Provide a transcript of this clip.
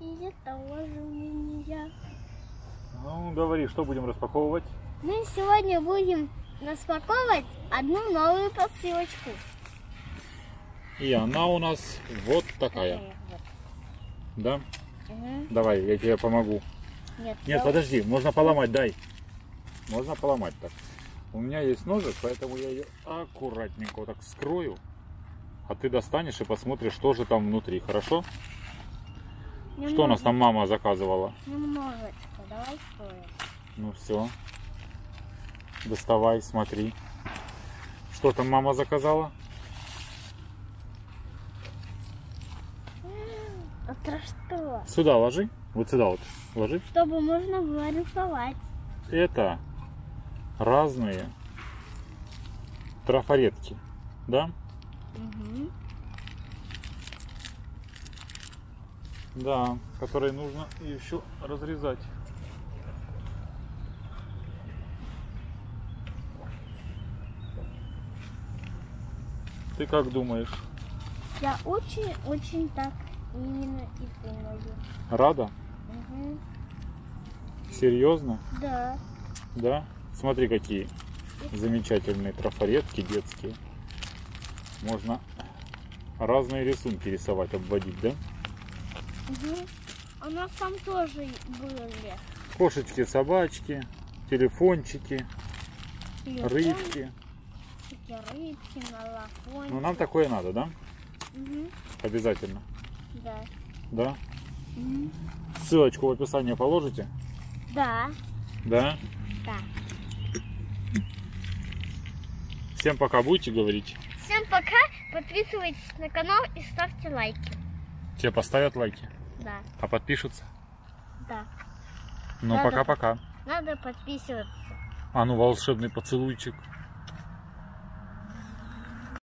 И этого же мне нельзя. Ну, говори, что будем распаковывать? Мы сегодня будем распаковывать одну новую посылочку. И она у нас вот такая. Вот. Да? Угу. Давай, я тебе помогу. Нет, нет, подожди, можно поломать, дай. Можно поломать так. У меня есть ножик, поэтому я ее аккуратненько вот так скрою. А ты достанешь и посмотришь, что же там внутри, хорошо? Немножечко. Что у нас там мама заказывала? Немножечко, давай скроем. Ну все. Доставай, смотри. Что там мама заказала? Это что? Сюда ложи. Вот сюда вот ложи. Чтобы можно было рисовать. Это разные трафаретки, да? Угу. Да, которые нужно еще разрезать. Ты как думаешь? Я очень-очень так именно и думаю. Рада? Угу. Серьезно? Да. Да? Смотри, какие замечательные трафаретки детские. Можно разные рисунки рисовать, обводить, да? Угу. У нас там тоже были. Кошечки, собачки, телефончики, рыбки. Рыбки, молоко. Ну, нам такое надо, да? Угу. Обязательно. Да. Да? Угу. Ссылочку в описании положите? Да. Да? Да. Всем пока, будете говорить? Всем пока, подписывайтесь на канал и ставьте лайки. Тебе поставят лайки? Да. А подпишутся? Да. Ну, пока-пока. Надо подписываться. А ну, волшебный поцелуйчик.